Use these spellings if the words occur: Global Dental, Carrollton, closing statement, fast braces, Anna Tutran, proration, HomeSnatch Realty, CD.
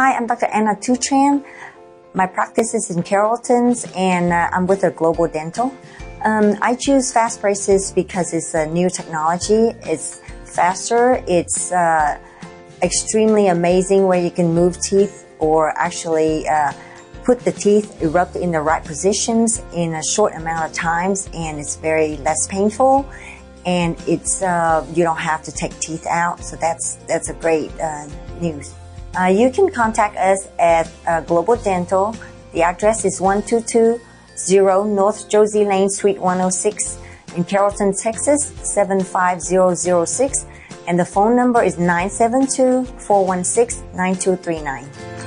Hi, I'm Dr. Anna Tutran. My practice is in Carrollton, and I'm with a Global Dental. I choose fast braces because it's a new technology. It's faster. It's extremely amazing where you can move teeth or actually put the teeth erupt in the right positions in a short amount of times, and it's very less painful. And it's you don't have to take teeth out, so that's a great news. You can contact us at Global Dental. The address is 1220 North Josie Lane, Suite 106 in Carrollton, Texas, 75006. And the phone number is 972-416-9239.